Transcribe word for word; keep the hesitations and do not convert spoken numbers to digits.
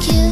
Cute.